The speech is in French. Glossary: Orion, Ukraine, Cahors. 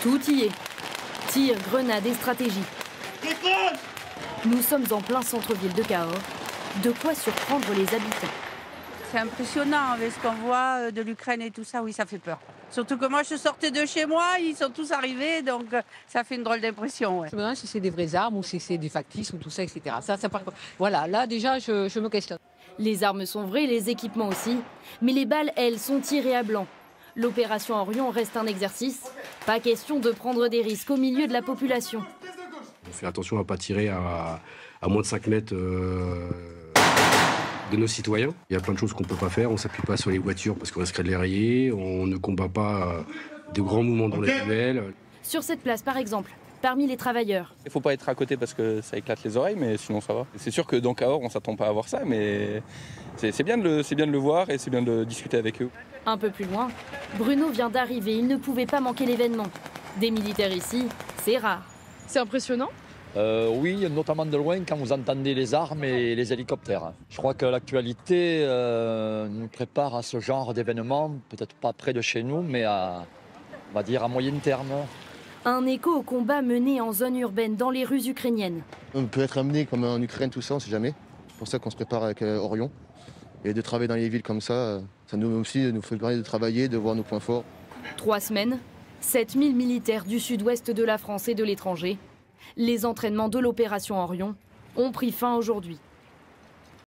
Tout y est. Tir, grenades et stratégie. Défense ! Nous sommes en plein centre-ville de Cahors. De quoi surprendre les habitants. C'est impressionnant avec ce qu'on voit de l'Ukraine et tout ça. Oui, ça fait peur. Surtout que moi, je sortais de chez moi, ils sont tous arrivés, donc ça fait une drôle d'impression. Ouais. Je me demande si c'est des vraies armes ou si c'est des factices ou tout ça, etc. Ça part... Voilà, là déjà, je me questionne. Les armes sont vraies, les équipements aussi. Mais les balles, elles, sont tirées à blanc. L'opération Orion reste un exercice. Pas question de prendre des risques au milieu de la population. On fait attention à ne pas tirer à moins de 5 mètres... de nos citoyens. Il y a plein de choses qu'on ne peut pas faire, on ne s'appuie pas sur les voitures parce qu'on risquerait de les rayer, on ne combat pas de grands mouvements dans les ruelles. Sur cette place par exemple, parmi les travailleurs. Il ne faut pas être à côté parce que ça éclate les oreilles, mais sinon ça va. C'est sûr que dans Cahors, on ne s'attend pas à voir ça, mais c'est bien de le voir et c'est bien de le discuter avec eux. Un peu plus loin, Bruno vient d'arriver, il ne pouvait pas manquer l'événement. Des militaires ici, c'est rare. C'est impressionnant. Oui, notamment de loin, quand vous entendez les armes et les hélicoptères. Je crois que l'actualité nous prépare à ce genre d'événement, peut-être pas près de chez nous, mais à, on va dire, à moyen terme. Un écho au combat mené en zone urbaine, dans les rues ukrainiennes. On peut être amené comme en Ukraine, tout ça, on ne sait jamais. C'est pour ça qu'on se prépare avec Orion. Et de travailler dans les villes comme ça, ça nous aussi nous fait permettre de travailler, de voir nos points forts. 3 semaines, 7000 militaires du sud-ouest de la France et de l'étranger. Les entraînements de l'opération Orion ont pris fin aujourd'hui.